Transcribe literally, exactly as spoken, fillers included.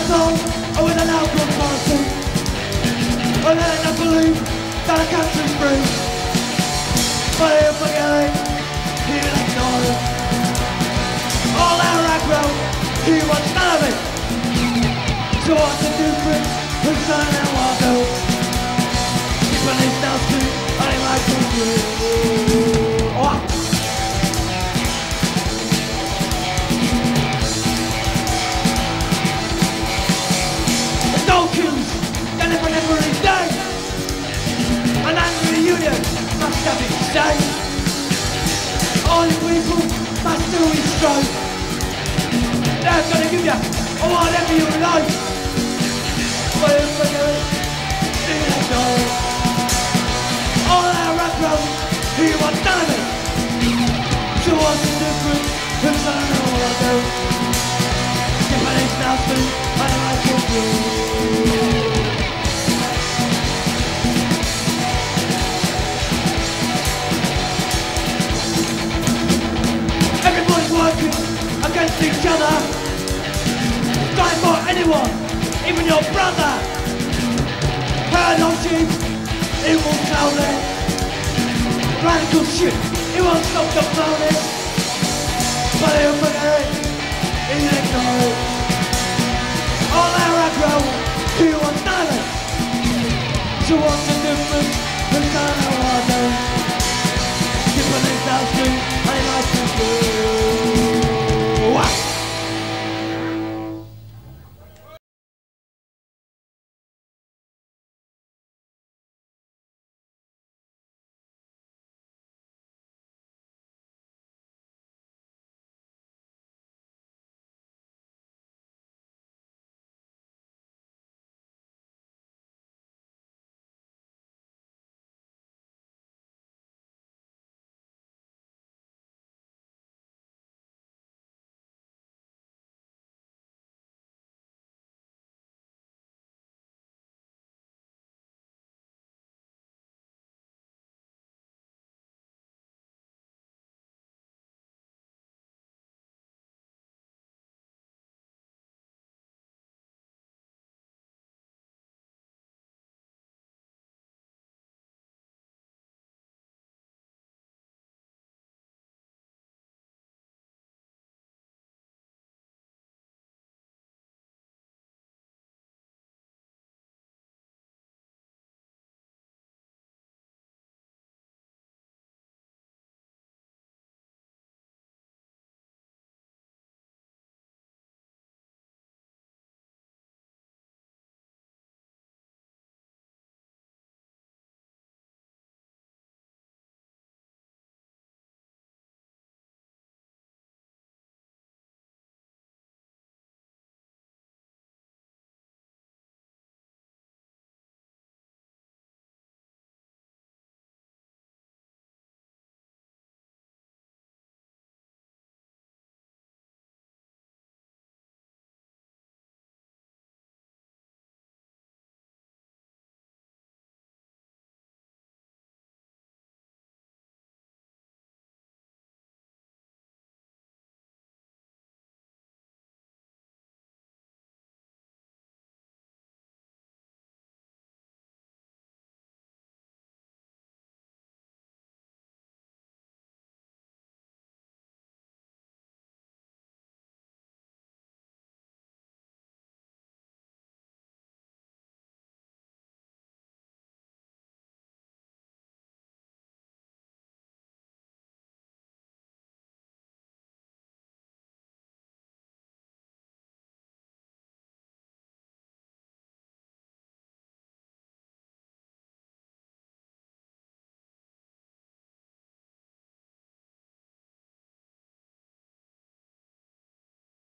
I will allow God party. I learn and believe that I can't be free. But if I gave, he would ignore it. All our aggro, he wants none of it. So I can do things, who's not how I do. If I need now to, I need my children. Alright. Every day, an angry union must have its day. All the people must do its strive. They're gonna give you whatever you like. But if we do it, do they know? All our background, he wants none of it. So what's the difference? Because I don't know what I do. If I need now to, I know I can do. Against each other, dying for anyone, even your brother. Herd of sheep, it won't sound it. Radical shit, it won't stop the planet. But he'll forget it, he'll ignore it. All our aggro, he wants none of it. So what's the difference? Who's done how I do? Different is now too, I like to do.